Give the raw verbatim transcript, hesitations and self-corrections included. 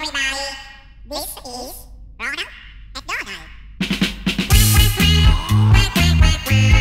everybody. This is Ronald McDonald. Quack, quack, quack. Quack, quack, quack.